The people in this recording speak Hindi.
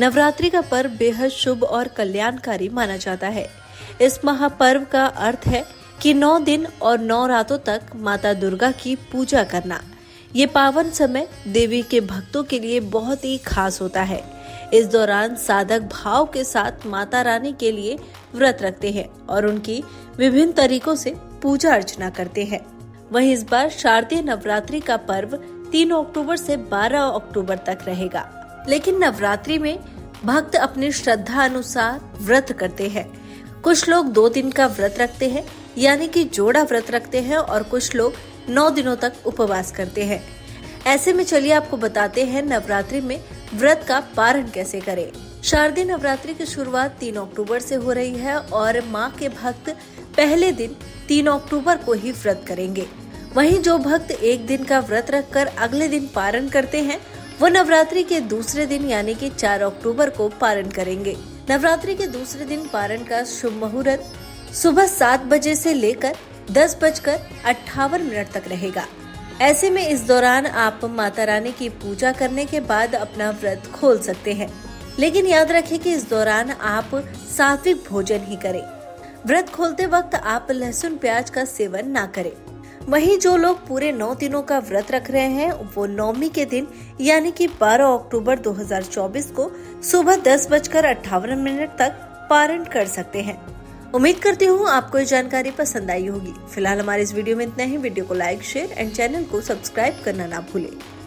नवरात्रि का पर्व बेहद शुभ और कल्याणकारी माना जाता है। इस महापर्व का अर्थ है कि 9 दिन और 9 रातों तक माता दुर्गा की पूजा करना। ये पावन समय देवी के भक्तों के लिए बहुत ही खास होता है। इस दौरान साधक भाव के साथ माता रानी के लिए व्रत रखते हैं और उनकी विभिन्न तरीकों से पूजा अर्चना करते हैं। वहीं इस बार शारदीय नवरात्रि का पर्व 3 अक्टूबर से 12 अक्टूबर तक रहेगा, लेकिन नवरात्रि में भक्त अपनी श्रद्धा अनुसार व्रत करते हैं। कुछ लोग 2 दिन का व्रत रखते हैं, यानी कि जोड़ा व्रत रखते हैं, और कुछ लोग 9 दिनों तक उपवास करते हैं। ऐसे में चलिए आपको बताते हैं नवरात्रि में व्रत का पारण कैसे करें। शारदीय नवरात्रि की शुरुआत 3 अक्टूबर से हो रही है और माँ के भक्त पहले दिन 3 अक्टूबर को ही व्रत करेंगे। वहीं जो भक्त एक दिन का व्रत रखकर अगले दिन पारण करते हैं, वो नवरात्रि के दूसरे दिन यानी कि 4 अक्टूबर को पारण करेंगे। नवरात्रि के दूसरे दिन पारण का शुभ मुहूर्त सुबह 7 बजे से लेकर 10:58 तक रहेगा। ऐसे में इस दौरान आप माता रानी की पूजा करने के बाद अपना व्रत खोल सकते हैं, लेकिन याद रखें कि इस दौरान आप सात्विक भोजन ही करें। व्रत खोलते वक्त आप लहसुन प्याज का सेवन ना करें। वहीं जो लोग पूरे 9 दिनों का व्रत रख रहे हैं, वो नवमी के दिन यानी कि 12 अक्टूबर 2024 को सुबह 10:58 तक पारण कर सकते हैं। उम्मीद करती हूँ आपको ये जानकारी पसंद आई होगी। फिलहाल हमारे इस वीडियो में इतना ही। वीडियो को लाइक, शेयर एंड चैनल को सब्सक्राइब करना ना भूलें।